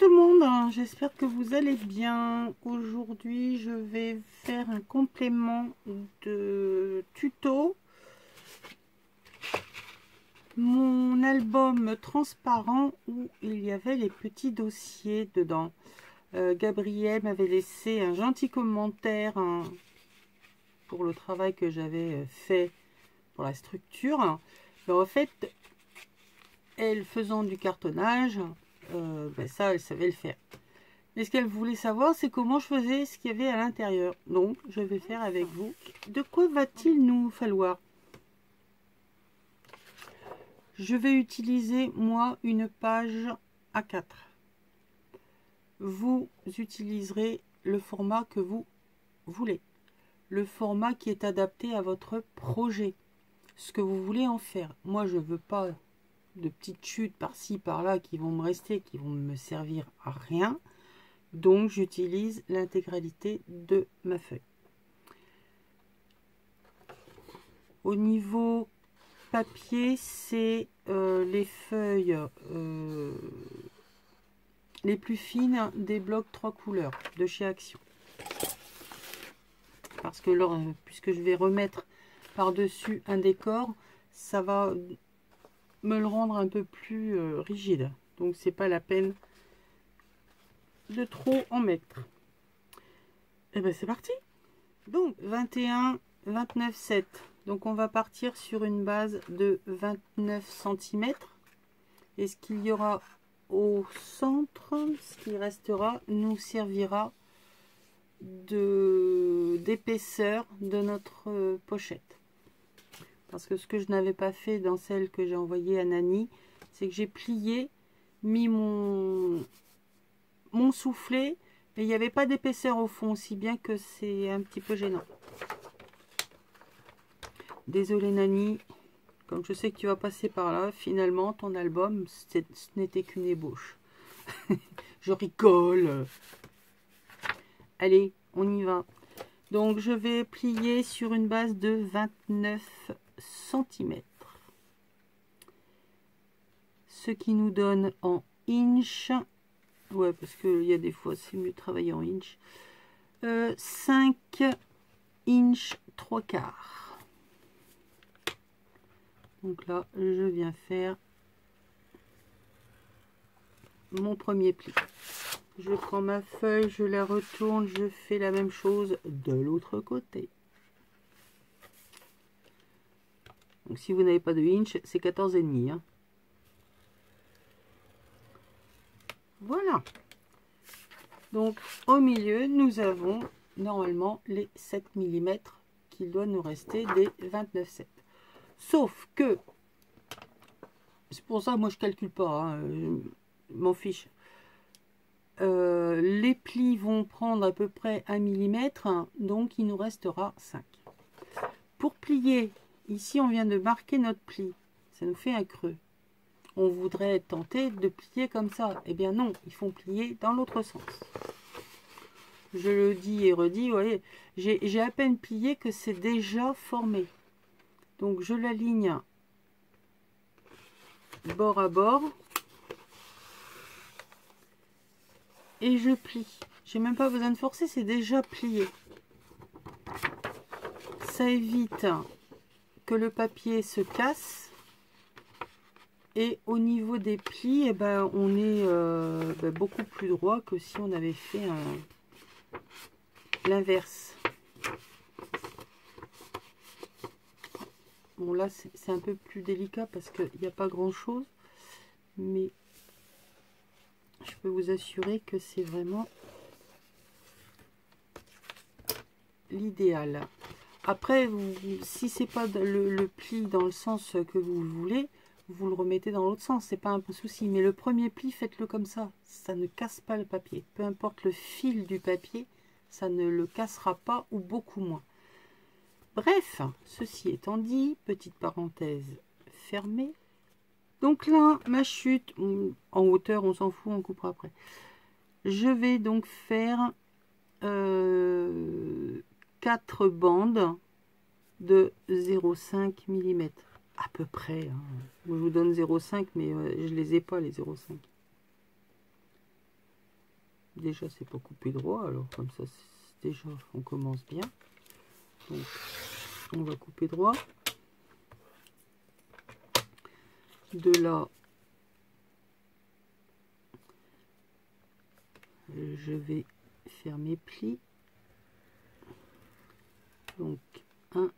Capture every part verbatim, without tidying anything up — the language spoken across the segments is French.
tout le monde, j'espère que vous allez bien. Aujourd'hui je vais faire un complément de tuto. Mon album transparent où il y avait les petits dossiers dedans. Euh, Gabrielle m'avait laissé un gentil commentaire hein, pour le travail que j'avais fait pour la structure. Alors, en fait, elle faisant du cartonnage, euh, ben ça elle savait le faire. Mais ce qu'elle voulait savoir, c'est comment je faisais ce qu'il y avait à l'intérieur. Donc je vais faire avec vous. De quoi va-t-il nous falloir? Je vais utiliser, moi, une page A quatre. Vous utiliserez le format que vous voulez. Le format qui est adapté à votre projet. Ce que vous voulez en faire. Moi, je ne veux pas de petites chutes par-ci, par-là, qui vont me rester, qui vont me servir à rien. Donc, j'utilise l'intégralité de ma feuille. Au niveau papier, c'est euh, les feuilles euh, les plus fines des blocs trois couleurs de chez Action. Parce que là, puisque je vais remettre par-dessus un décor, ça va me le rendre un peu plus euh, rigide. Donc c'est pas la peine de trop en mettre. Et ben c'est parti. Donc vingt et un, vingt-neuf, sept. Donc on va partir sur une base de vingt-neuf centimètres. Et ce qu'il y aura au centre, ce qui restera, nous servira de d'épaisseur de notre pochette. Parce que ce que je n'avais pas fait dans celle que j'ai envoyée à Nani, c'est que j'ai plié, mis mon, mon soufflet, mais il n'y avait pas d'épaisseur au fond, si bien que c'est un petit peu gênant. Désolée Nani, comme je sais que tu vas passer par là, finalement ton album, ce n'était qu'une ébauche. Je rigole. Allez, on y va. Donc je vais plier sur une base de vingt-neuf centimètres. Ce qui nous donne en inch. Ouais, parce qu'il y a des fois c'est mieux de travailler en inch. Euh, cinq inch trois quarts. Donc là, je viens faire mon premier pli. Je prends ma feuille, je la retourne, je fais la même chose de l'autre côté. Donc si vous n'avez pas de inch, c'est quatorze virgule cinq. Hein. Voilà. Donc au milieu, nous avons normalement les sept millimètres qu'il doit nous rester des vingt-neuf virgule sept. Sauf que, c'est pour ça que moi je calcule pas, hein, je m'en fiche. Euh, les plis vont prendre à peu près un millimètre, hein, donc il nous restera cinq. Pour plier, ici on vient de marquer notre pli, ça nous fait un creux. On voudrait tenter de plier comme ça, eh bien non, ils font plier dans l'autre sens. Je le dis et redis, vous voyez, j'ai à peine plié que c'est déjà formé. Donc je l'aligne bord à bord et je plie. J'ai même pas besoin de forcer, c'est déjà plié. Ça évite que le papier se casse. Et au niveau des plis, eh ben, on est euh, ben, beaucoup plus droit que si on avait fait euh, l'inverse. Bon là c'est un peu plus délicat parce qu'il n'y a pas grand chose, mais je peux vous assurer que c'est vraiment l'idéal. Après vous, si c'est pas le, le pli dans le sens que vous voulez, vous le remettez dans l'autre sens, c'est pas un souci, mais le premier pli faites-le comme ça, ça ne casse pas le papier, peu importe le fil du papier, ça ne le cassera pas ou beaucoup moins. Bref, ceci étant dit, petite parenthèse fermée. Donc là, ma chute, en hauteur, on s'en fout, on coupera après. Je vais donc faire euh, quatre bandes de zéro virgule cinq millimètres, à peu près. Hein. Je vous donne zéro virgule cinq, mais je ne les ai pas, les zéro virgule cinq. Déjà, c'est pas coupé droit, alors comme ça, déjà, on commence bien. Donc, on va couper droit. De là, je vais faire mes plis. Donc, un.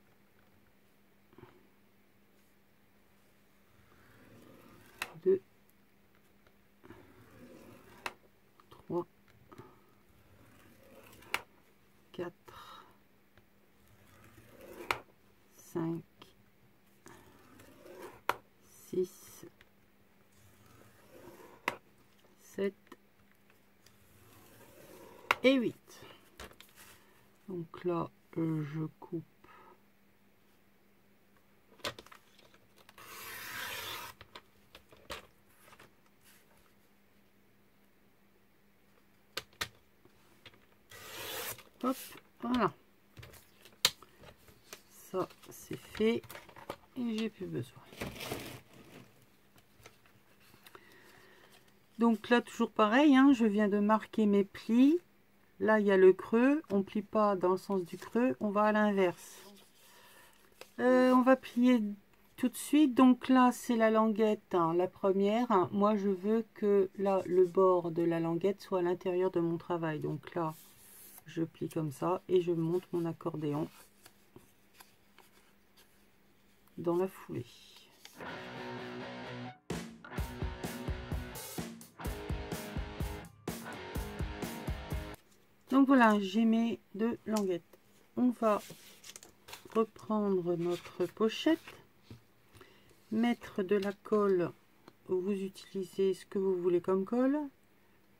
Et huit. Donc là, euh, je coupe hop, voilà, ça c'est fait et j'ai plus besoin. Donc là, toujours pareil, hein, je viens de marquer mes plis. Là, il y a le creux, on ne plie pas dans le sens du creux, on va à l'inverse. Euh, on va plier tout de suite. Donc là, c'est la languette, hein, la première. Hein. Moi, je veux que là, le bord de la languette soit à l'intérieur de mon travail. Donc là, je plie comme ça et je monte mon accordéon dans la foulée. Donc voilà, j'ai mes deux languettes. On va reprendre notre pochette, mettre de la colle, vous utilisez ce que vous voulez comme colle.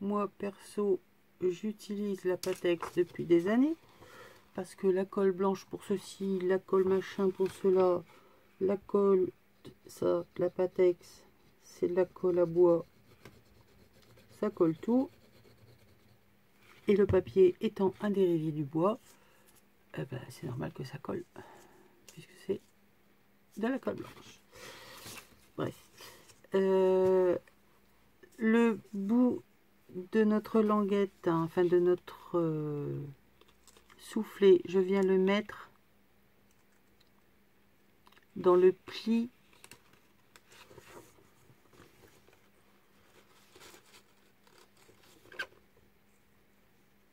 Moi, perso, j'utilise la Pattex depuis des années, parce que la colle blanche pour ceci, la colle machin pour cela, la colle, ça, la Pattex, c'est de la colle à bois, ça colle tout. Et le papier étant un dérivé du bois, eh ben, c'est normal que ça colle, puisque c'est de la colle blanche. Bref. Euh, le bout de notre languette, hein, enfin de notre euh, soufflet, je viens le mettre dans le pli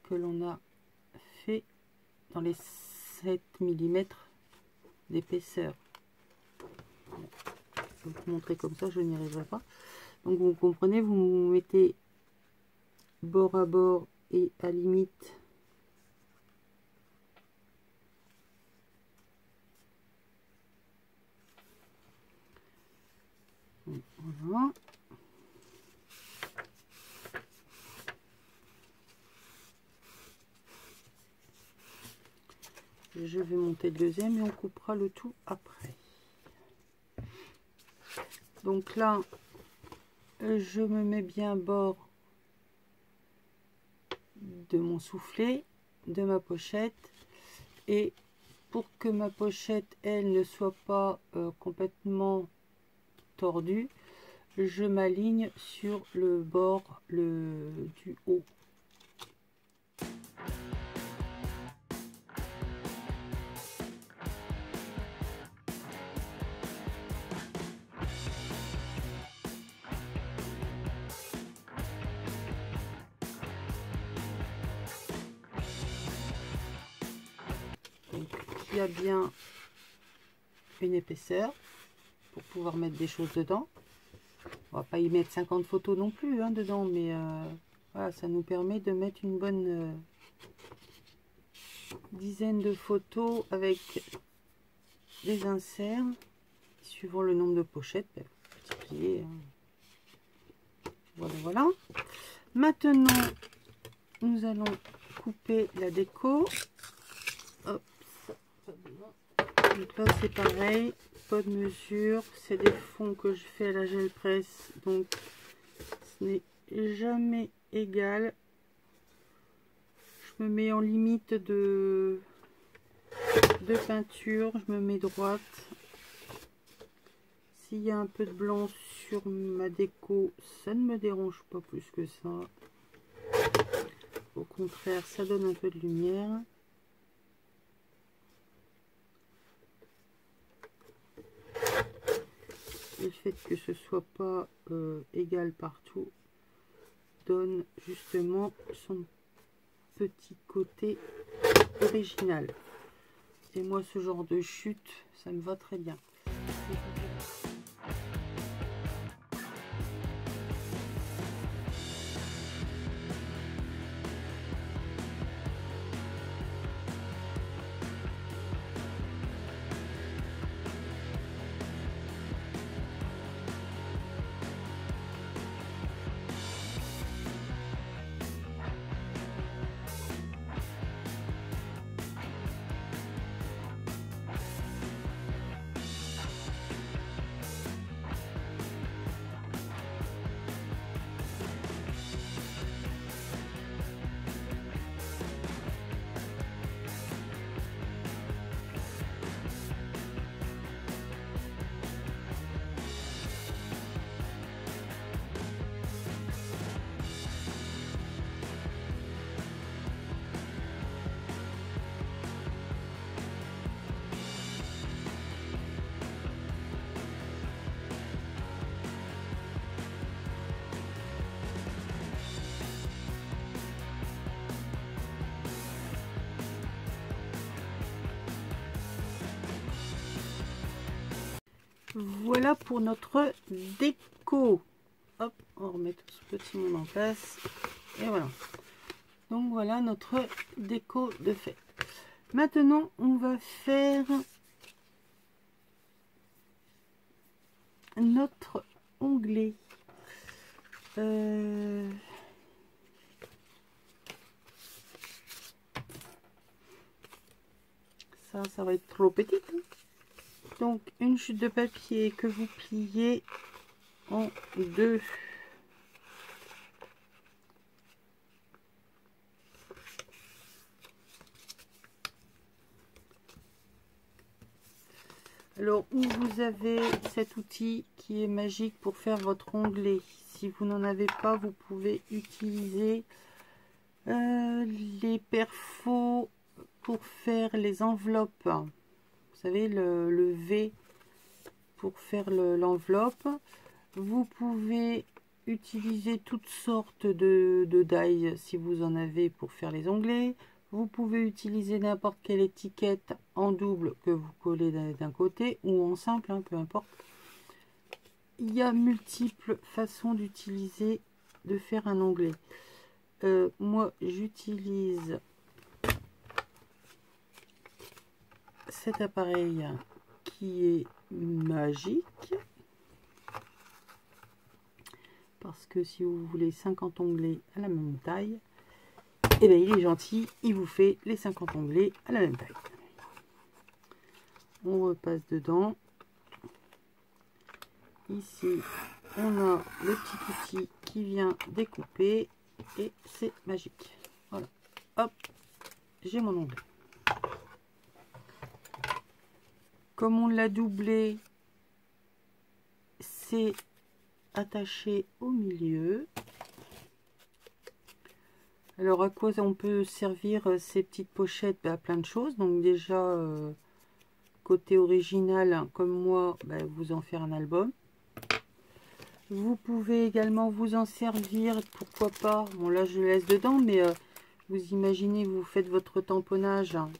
que l'on a fait dans les sept millimètres d'épaisseur. Je vais vous montrer comme ça, je n'y arriverai pas. Donc vous comprenez, vous mettez bord à bord et à limite voilà. Je vais monter le deuxième et on coupera le tout après. Donc là, je me mets bien bord de mon soufflet, de ma pochette. Et pour que ma pochette, elle, ne soit pas euh, complètement tordue, je m'aligne sur le bord le, du haut. Il y a bien une épaisseur pour pouvoir mettre des choses dedans. On va pas y mettre cinquante photos non plus, hein, dedans, mais euh, voilà, ça nous permet de mettre une bonne euh, dizaine de photos avec des inserts suivant le nombre de pochettes. Ben, multiplier, hein. Voilà, voilà. Maintenant, nous allons couper la déco. Hop. Donc là c'est pareil, pas de mesure, c'est des fonds que je fais à la gel presse, donc ce n'est jamais égal. Je me mets en limite de, de peinture, je me mets droite. S'il y a un peu de blanc sur ma déco, ça ne me dérange pas plus que ça. Au contraire, ça donne un peu de lumière. Le fait que ce soit pas euh, égal partout donne justement son petit côté original. Et moi, ce genre de chute, ça me va très bien. Voilà pour notre déco. Hop, on remet tout ce petit monde en place. Et voilà. Donc voilà notre déco de fait. Maintenant, on va faire notre onglet. Euh... Ça, ça va être trop petit. Hein. Donc une chute de papier que vous pliez en deux. Alors où vous avez cet outil qui est magique pour faire votre onglet. Si vous n'en avez pas, vous pouvez utiliser euh, les perfos pour faire les enveloppes. Vous savez, le, le V pour faire l'enveloppe. Le, vous pouvez utiliser toutes sortes de, de die si vous en avez pour faire les onglets. Vous pouvez utiliser n'importe quelle étiquette en double que vous collez d'un côté ou en simple, hein, peu importe. Il y a multiples façons d'utiliser, de faire un onglet. Euh, moi, j'utilise cet appareil qui est magique parce que si vous voulez cinquante onglets à la même taille, et bien il est gentil, il vous fait les cinquante onglets à la même taille. On repasse dedans. Ici on a le petit outil qui vient découper et c'est magique. Voilà, hop, j'ai mon onglet. Comme on l'a doublé, c'est attaché au milieu. Alors à quoi on peut servir ces petites pochettes? Bah, plein de choses. Donc déjà, euh, côté original, comme moi, bah, vous en faire un album. Vous pouvez également vous en servir, pourquoi pas. Bon là, je le laisse dedans, mais euh, vous imaginez, vous faites votre tamponnage. Hein.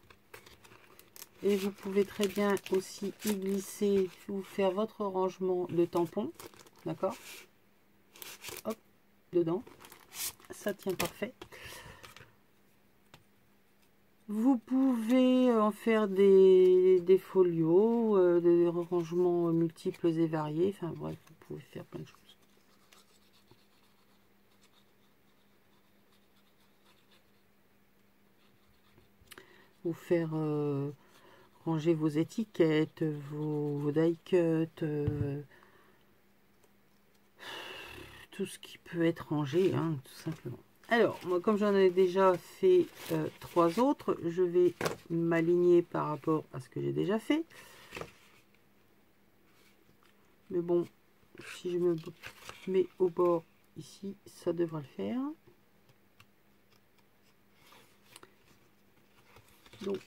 Et vous pouvez très bien aussi y glisser ou faire votre rangement de tampons. D'accord? Hop, dedans. Ça tient parfait. Vous pouvez en faire des, des folios, euh, des rangements multiples et variés. Enfin bref, vous pouvez faire plein de choses. Vous faire... Euh, ranger vos étiquettes, vos, vos die cuts, euh, tout ce qui peut être rangé, hein, tout simplement. Alors, moi, comme j'en ai déjà fait euh, trois autres, je vais m'aligner par rapport à ce que j'ai déjà fait. Mais bon, si je me mets au bord ici, ça devrait le faire. Donc,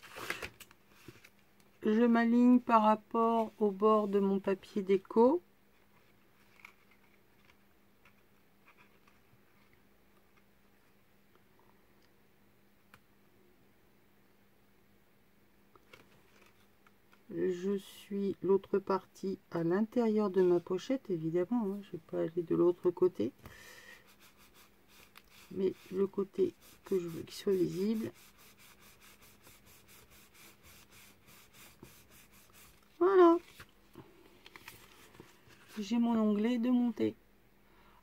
je m'aligne par rapport au bord de mon papier déco. Je suis l'autre partie à l'intérieur de ma pochette, évidemment, hein, je ne vais pas aller de l'autre côté. Mais le côté que je veux qu'il soit visible. Voilà. J'ai mon onglet de monter.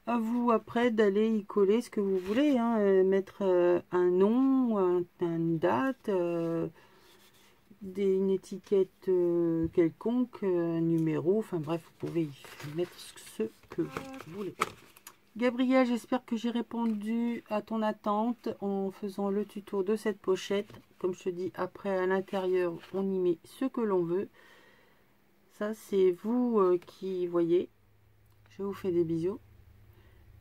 À vous après d'aller y coller ce que vous voulez, hein, euh, mettre euh, un nom, un, une date, euh, des, une étiquette euh, quelconque, euh, un numéro, enfin bref, vous pouvez y mettre ce que vous voulez. Gabrielle, j'espère que j'ai répondu à ton attente en faisant le tuto de cette pochette. Comme je te dis, après à l'intérieur, on y met ce que l'on veut. Ça, c'est vous euh, qui voyez. Je vous fais des bisous.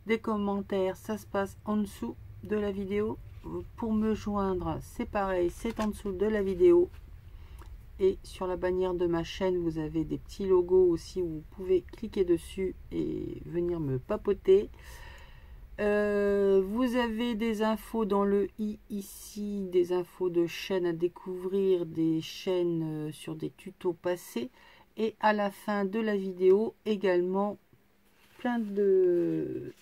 Des commentaires, ça se passe en dessous de la vidéo. Pour me joindre, c'est pareil, c'est en dessous de la vidéo. Et sur la bannière de ma chaîne, vous avez des petits logos aussi où vous pouvez cliquer dessus et venir me papoter. Euh, vous avez des infos dans le i ici, des infos de chaînes à découvrir, des chaînes sur des tutos passés. Et à la fin de la vidéo, également, plein de,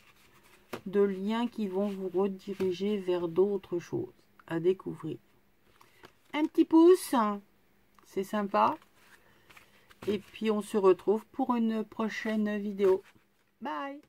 de liens qui vont vous rediriger vers d'autres choses à découvrir. Un petit pouce! C'est sympa. Et puis on se retrouve pour une prochaine vidéo. Bye!